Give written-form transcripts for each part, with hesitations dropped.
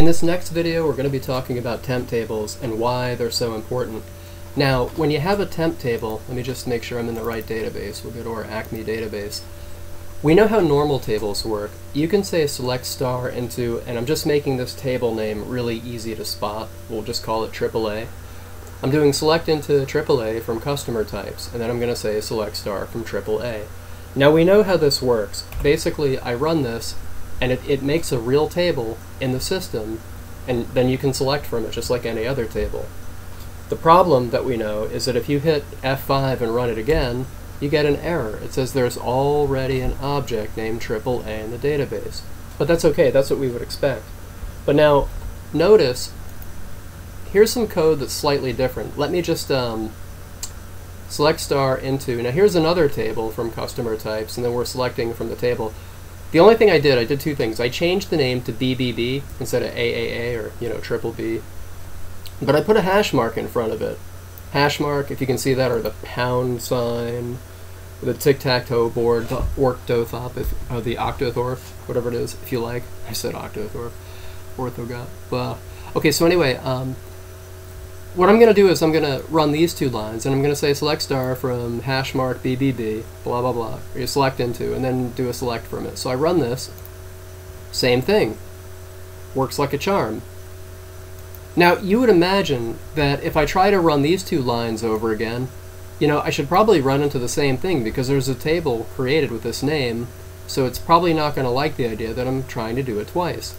In this next video, we're going to be talking about temp tables and why they're so important. Now, when you have a temp table, let me just make sure I'm in the right database. We'll go to our Acme database. We know how normal tables work. You can say select star into, and I'm just making this table name really easy to spot. We'll just call it AAA. I'm doing select into AAA from customer types, and then I'm going to say select star from AAA. Now we know how this works. Basically, I run this, and it makes a real table in the system, and then you can select from it just like any other table. The problem that we know is that if you hit F5 and run it again, you get an error. It says there's already an object named AAA in the database. But that's okay, that's what we would expect. But now, notice, here's some code that's slightly different. Let me just select star into, now here's another table from customer types, and then we're selecting from the table. The only thing I did two things. I changed the name to BBB instead of AAA or, you know, triple B. But I put a hash mark in front of it. Hash mark, if you can see that, or the pound sign, the tic-tac-toe board, the orthotop, the octothorpe, whatever it is, if you like. I said octothorpe, orthogop, blah. Okay, so anyway, what I'm going to do is I'm going to run these two lines, and I'm going to say select star from hash mark BBB, blah, blah, blah, or you select into, and then do a select from it. So I run this, same thing, works like a charm. Now, you would imagine that if I try to run these two lines over again, you know, I should probably run into the same thing because there's a table created with this name, so it's probably not going to like the idea that I'm trying to do it twice.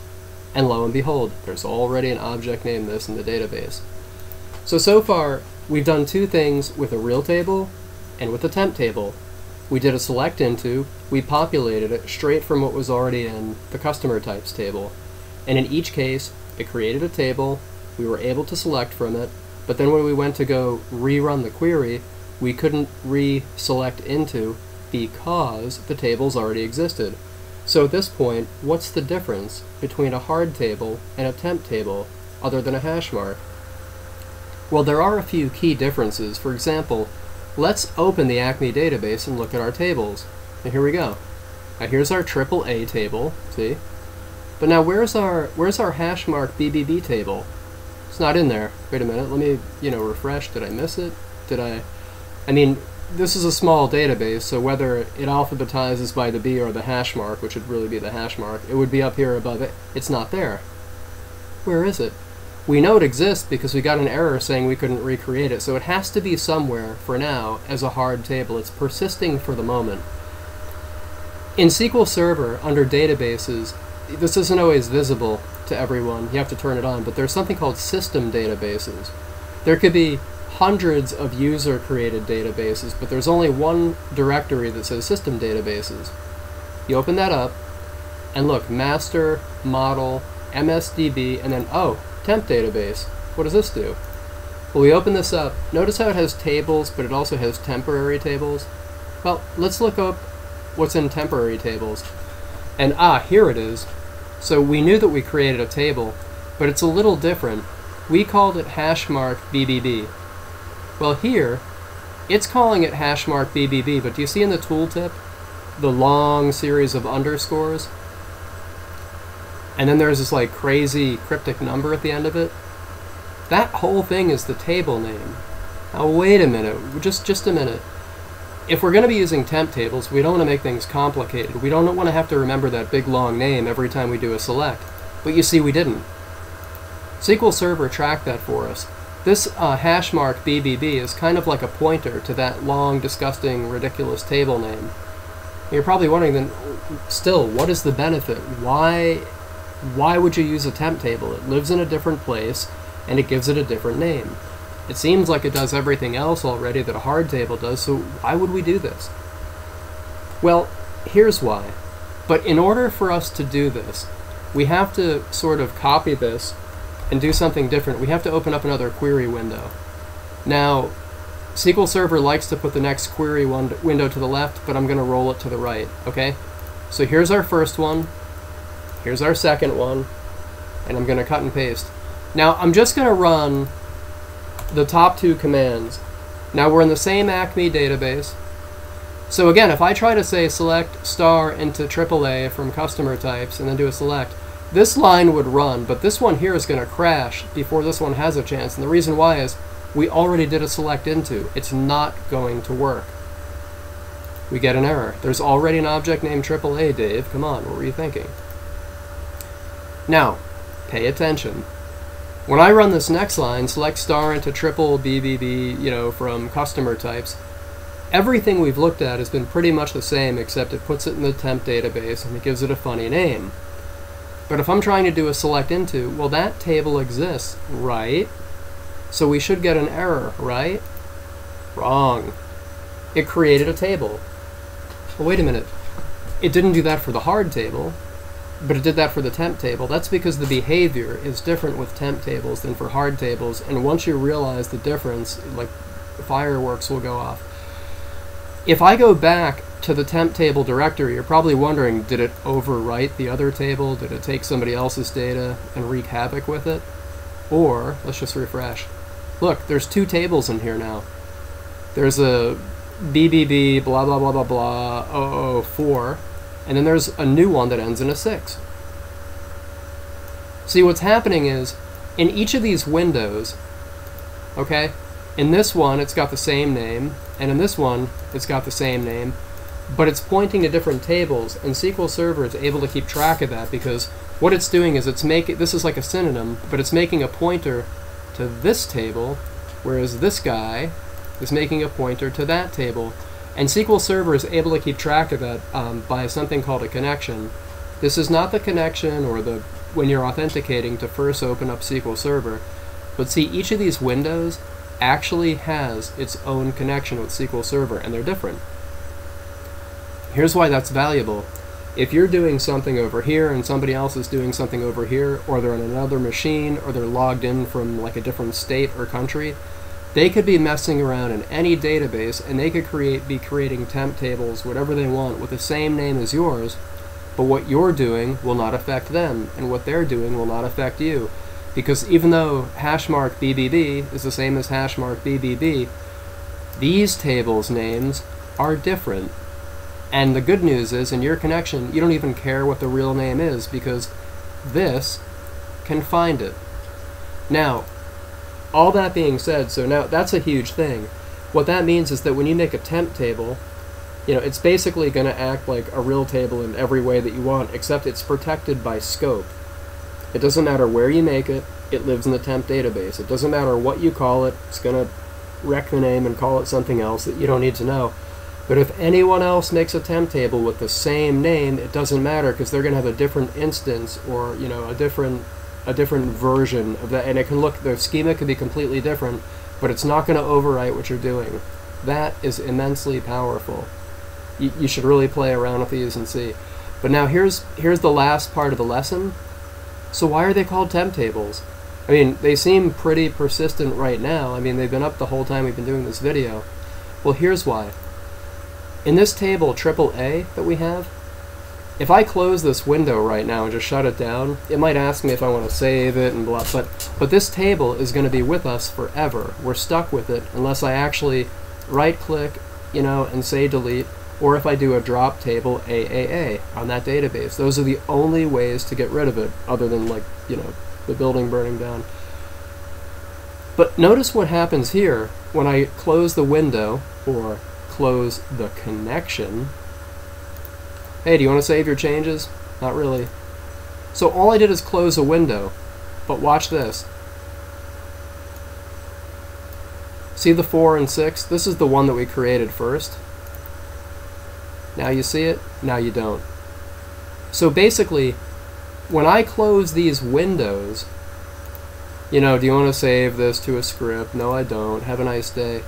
And lo and behold, there's already an object named this in the database. So far, we've done two things with a real table and with a temp table. We did a select into, we populated it straight from what was already in the customer types table. And in each case, it created a table, we were able to select from it, but then when we went to go rerun the query, we couldn't re-select into because the tables already existed. So at this point, what's the difference between a hard table and a temp table other than a hash mark? Well, there are a few key differences. For example, let's open the Acme database and look at our tables. And here we go. Now here's our AAA table, see? But now where's our hash mark BBB table? It's not in there. Wait a minute, let me, you know, refresh. Did I miss it? I mean, this is a small database, so whether it alphabetizes by the B or the hash mark, which would really be the hash mark, it would be up here above it. It's not there. Where is it? We know it exists because we got an error saying we couldn't recreate it, so it has to be somewhere, for now, as a hard table. It's persisting for the moment. In SQL Server, under databases, this isn't always visible to everyone. You have to turn it on, but there's something called system databases. There could be hundreds of user-created databases, but there's only one directory that says system databases. You open that up, and look, master, model, MSDB, and then, oh, temp database. What does this do? Well, we open this up. Notice how it has tables, but it also has temporary tables. Well, let's look up what's in temporary tables. And here it is. So we knew that we created a table, but it's a little different. We called it hash mark BBB. Well, here, it's calling it hash mark BBB, but do you see in the tooltip the long series of underscores? And then there's this like crazy cryptic number at the end of it. That whole thing is the table name. Now wait a minute, just a minute. If we're going to be using temp tables, we don't want to make things complicated. We don't want to have to remember that big long name every time we do a select. But you see, we didn't. SQL Server tracked that for us. This hash mark BBB is kind of like a pointer to that long, disgusting, ridiculous table name. You're probably wondering then, still, what is the benefit? Why would you use a temp table? It lives in a different place, and it gives it a different name. It seems like it does everything else already that a hard table does, so why would we do this? Well, here's why. But in order for us to do this, we have to sort of copy this and do something different. We have to open up another query window. Now, SQL Server likes to put the next query window to the left, but I'm going to roll it to the right, okay? So here's our first one. Here's our second one, and I'm going to cut and paste. Now I'm just going to run the top two commands. Now we're in the same Acme database. So again, if I try to say select star into AAA from customer types and then do a select, This line would run, but this one here is going to crash before this one has a chance. And the reason why is we already did a select into. It's not going to work. We get an error. There's already an object named AAA, Dave. Come on, what were you thinking? Now, pay attention. When I run this next line, select star into @BBB, you know, from customer types, everything we've looked at has been pretty much the same, except it puts it in the temp database and it gives it a funny name. But if I'm trying to do a select into, well, that table exists, right? So we should get an error, right? Wrong. It created a table. Well, wait a minute. It didn't do that for the hard table, but it did that for the temp table. That's because the behavior is different with temp tables than for hard tables. And once you realize the difference, like fireworks will go off. If I go back to the temp table directory, you're probably wondering, did it overwrite the other table? Did it take somebody else's data and wreak havoc with it? Or, let's just refresh. Look, there's two tables in here now. There's a BBB blah blah blah blah blah 004, and then there's a new one that ends in a 6. See, what's happening is, in each of these windows, okay, in this one it's got the same name, and in this one it's got the same name, but it's pointing to different tables, and SQL Server is able to keep track of that, because what it's doing is it's making, this is like a synonym, but it's making a pointer to this table, whereas this guy is making a pointer to that table. And SQL Server is able to keep track of that by something called a connection. This is not the connection or the when you're authenticating to first open up SQL Server, but see, each of these windows actually has its own connection with SQL Server, and they're different. Here's why that's valuable. If you're doing something over here and somebody else is doing something over here, or they're on another machine, or they're logged in from like a different state or country, they could be messing around in any database, and they could be creating temp tables, whatever they want, with the same name as yours, but what you're doing will not affect them, and what they're doing will not affect you. Because even though #BBB is the same as #BBB, these tables' names are different. And the good news is, in your connection, you don't even care what the real name is, because this can find it. Now, all that being said, so now that's a huge thing. What that means is that when you make a temp table, you know, it's basically going to act like a real table in every way that you want, except it's protected by scope. It doesn't matter where you make it, it lives in the temp database. It doesn't matter what you call it, it's going to wreck the name and call it something else that you don't need to know. But if anyone else makes a temp table with the same name, it doesn't matter, because they're going to have a different instance, or, you know, a different version of that, and it can look, the schema could be completely different, but it's not going to overwrite what you're doing. That is immensely powerful. You should really play around with these and see. But now here's the last part of the lesson. So why are they called temp tables? I mean, they seem pretty persistent right now. I mean, they've been up the whole time we've been doing this video. Well, here's why. In this table AAA that we have, if I close this window right now and just shut it down, it might ask me if I want to save it and blah, but this table is going to be with us forever. We're stuck with it unless I actually right-click, you know, and say delete, or if I do a drop table AAA on that database. Those are the only ways to get rid of it, other than, like, you know, the building burning down. But notice what happens here when I close the window or close the connection. Hey, do you want to save your changes? Not really. So all I did is close a window, but watch this. See the 4 and 6? This is the one that we created first. Now you see it, now you don't. So basically, when I close these windows, you know, do you want to save this to a script? No, I don't. Have a nice day.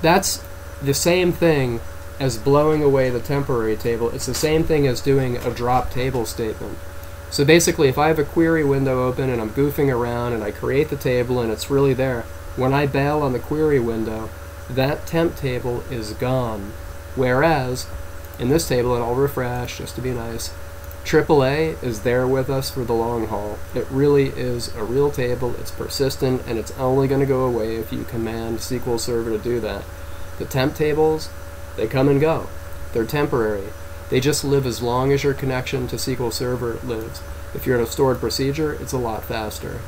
That's the same thing as blowing away the temporary table. It's the same thing as doing a drop table statement. So basically, if I have a query window open and I'm goofing around and I create the table and it's really there, when I bail on the query window, that temp table is gone. Whereas in this table, and I'll refresh just to be nice, AAA is there with us for the long haul. It really is a real table, it's persistent, and it's only going to go away if you command SQL Server to do that. The temp tables, they come and go. They're temporary. They just live as long as your connection to SQL Server lives. If you're in a stored procedure, it's a lot faster.